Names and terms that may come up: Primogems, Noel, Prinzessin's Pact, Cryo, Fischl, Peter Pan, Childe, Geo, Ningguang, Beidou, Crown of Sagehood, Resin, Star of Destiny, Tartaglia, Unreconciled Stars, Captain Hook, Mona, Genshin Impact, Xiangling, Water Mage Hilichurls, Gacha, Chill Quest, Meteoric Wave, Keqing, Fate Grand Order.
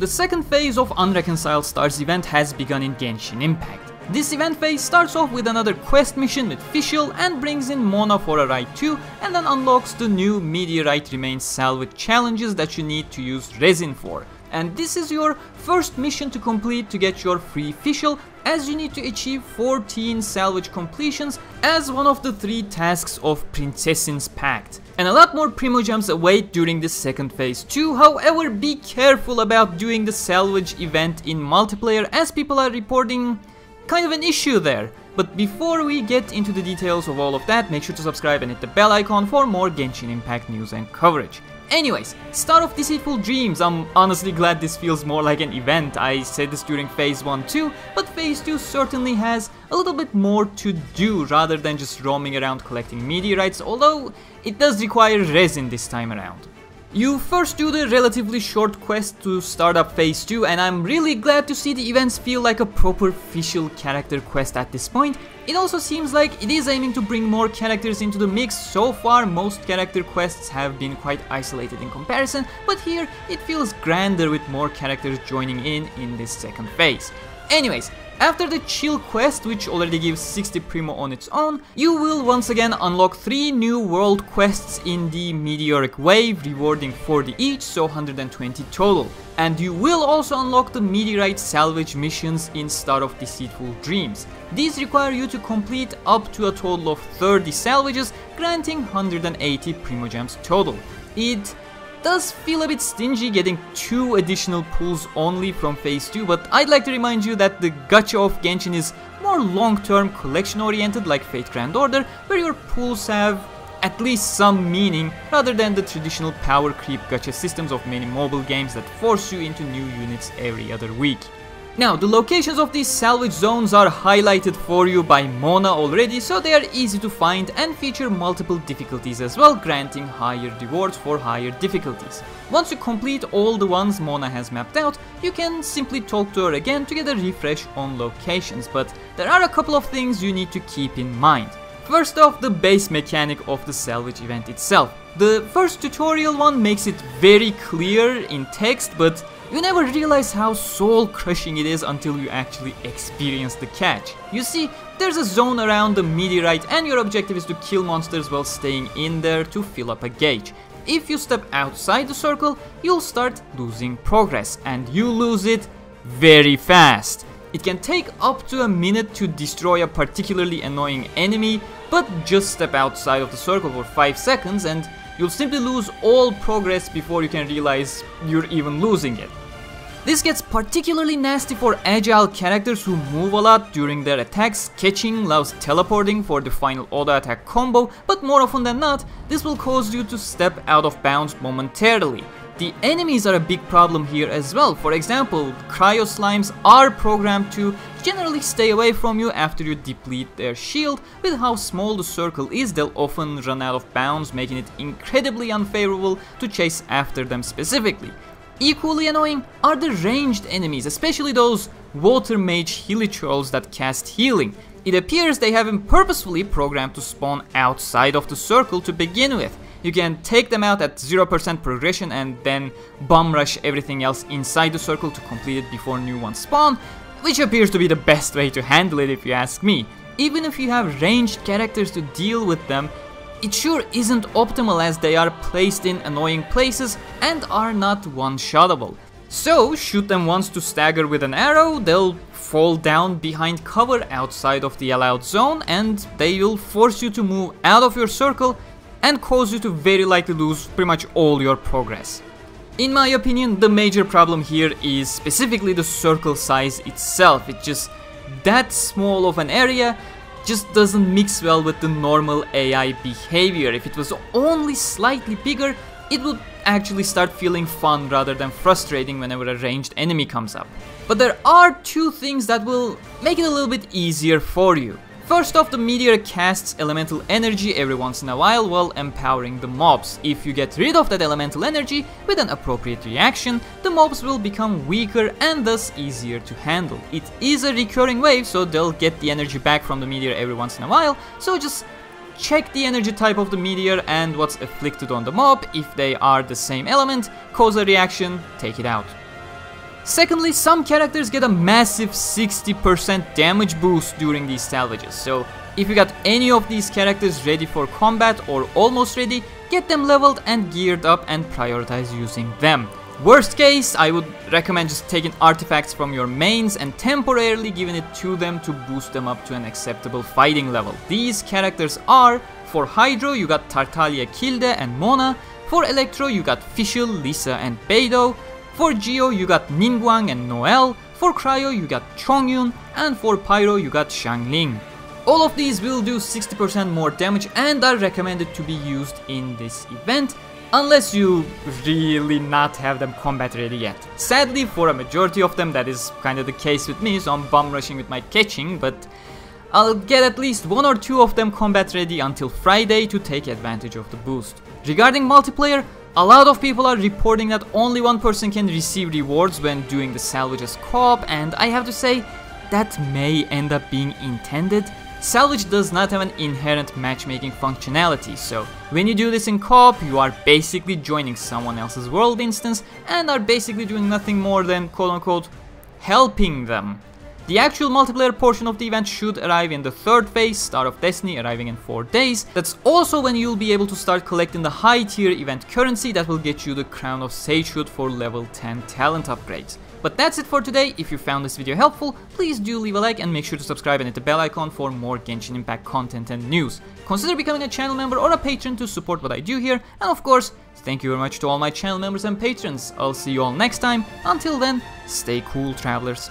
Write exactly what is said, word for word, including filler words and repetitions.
The second phase of Unreconciled Stars event has begun in Genshin Impact. This event phase starts off with another quest mission with Fischl and brings in Mona for a ride too, and then unlocks the new Meteorite Remains Salvage challenges that you need to use Resin for. And this is your first mission to complete to get your free Fischl, as you need to achieve fourteen salvage completions as one of the three tasks of Prinzessin's Pact. And a lot more Primogems await during the second phase too, however be careful about doing the salvage event in multiplayer as people are reporting kind of an issue there. But before we get into the details of all of that, make sure to subscribe and hit the bell icon for more Genshin Impact news and coverage. Anyways, Star of Deceitful Dreams, I'm honestly glad this feels more like an event. I said this during phase one too, but phase two certainly has a little bit more to do rather than just roaming around collecting meteorites, although it does require resin this time around. You first do the relatively short quest to start up phase two, and I'm really glad to see the events feel like a proper Fischl character quest at this point. It also seems like it is aiming to bring more characters into the mix. So far most character quests have been quite isolated in comparison, but here it feels grander with more characters joining in in this second phase. Anyways, after the Chill quest, which already gives sixty Primo on its own, you will once again unlock three new world quests in the Meteoric Wave, rewarding forty each, so one hundred twenty total. And you will also unlock the Meteorite Salvage missions in Star of Deceitful Dreams. These require you to complete up to a total of thirty salvages, granting one hundred eighty Primogems total. It does feel a bit stingy getting two additional pulls only from phase two, but I'd like to remind you that the Gacha of Genshin is more long-term collection oriented like Fate Grand Order, where your pulls have at least some meaning rather than the traditional power creep Gacha systems of many mobile games that force you into new units every other week. Now, the locations of these salvage zones are highlighted for you by Mona already, so they are easy to find and feature multiple difficulties as well, granting higher rewards for higher difficulties. Once you complete all the ones Mona has mapped out, you can simply talk to her again to get a refresh on locations, but there are a couple of things you need to keep in mind. First off, the base mechanic of the salvage event itself. The first tutorial one makes it very clear in text, but you never realize how soul-crushing it is until you actually experience the catch. You see, there's a zone around the meteorite and your objective is to kill monsters while staying in there to fill up a gauge. If you step outside the circle, you'll start losing progress, and you lose it very fast. It can take up to a minute to destroy a particularly annoying enemy, but just step outside of the circle for five seconds and you'll simply lose all progress before you can realize you're even losing it. This gets particularly nasty for agile characters who move a lot during their attacks. Keqing loves teleporting for the final auto attack combo, but more often than not, this will cause you to step out of bounds momentarily. The enemies are a big problem here as well. For example, Cryo Slimes are programmed to generally stay away from you after you deplete their shield. With how small the circle is, they'll often run out of bounds, making it incredibly unfavorable to chase after them specifically. Equally annoying are the ranged enemies, especially those Water Mage Hilichurls that cast healing. It appears they have been purposefully programmed to spawn outside of the circle to begin with. You can take them out at zero percent progression and then bum rush everything else inside the circle to complete it before new ones spawn, which appears to be the best way to handle it if you ask me. Even if you have ranged characters to deal with them, it sure isn't optimal as they are placed in annoying places and are not one-shottable. So shoot them once to stagger with an arrow, they'll fall down behind cover outside of the allowed zone and they will force you to move out of your circle and cause you to very likely lose pretty much all your progress. In my opinion, the major problem here is specifically the circle size itself. It's just that small of an area just doesn't mix well with the normal A I behavior. If it was only slightly bigger, it would actually start feeling fun rather than frustrating whenever a ranged enemy comes up. But there are two things that will make it a little bit easier for you. First off, the meteor casts elemental energy every once in a while while empowering the mobs. If you get rid of that elemental energy with an appropriate reaction, the mobs will become weaker and thus easier to handle. It is a recurring wave, so they'll get the energy back from the meteor every once in a while, so just check the energy type of the meteor and what's afflicted on the mob. If they are the same element, cause a reaction, take it out. Secondly, some characters get a massive sixty percent damage boost during these salvages, so if you got any of these characters ready for combat or almost ready, get them leveled and geared up and prioritize using them. Worst case, I would recommend just taking artifacts from your mains and temporarily giving it to them to boost them up to an acceptable fighting level. These characters are, for Hydro you got Tartaglia, Childe and Mona, for Electro you got Fischl, Lisa and Beidou, for Geo you got Ningguang and Noel, for Cryo you got Chongyun, and for Pyro you got Xiangling. All of these will do sixty percent more damage and are recommended to be used in this event, unless you really not have them combat ready yet. Sadly, for a majority of them that is kind of the case with me, so I'm bum rushing with my Keqing, but I'll get at least one or two of them combat ready until Friday to take advantage of the boost. Regarding multiplayer, a lot of people are reporting that only one person can receive rewards when doing the salvages co-op, and I have to say that may end up being intended. Salvage does not have an inherent matchmaking functionality, so when you do this in co-op, you are basically joining someone else's world instance and are basically doing nothing more than quote-unquote helping them. The actual multiplayer portion of the event should arrive in the third phase, Star of Destiny arriving in four days. That's also when you'll be able to start collecting the high tier event currency that will get you the Crown of Sagehood for level ten talent upgrades. But that's it for today. If you found this video helpful, please do leave a like and make sure to subscribe and hit the bell icon for more Genshin Impact content and news. Consider becoming a channel member or a patron to support what I do here, and of course, thank you very much to all my channel members and patrons. I'll see you all next time. Until then, stay cool, travelers.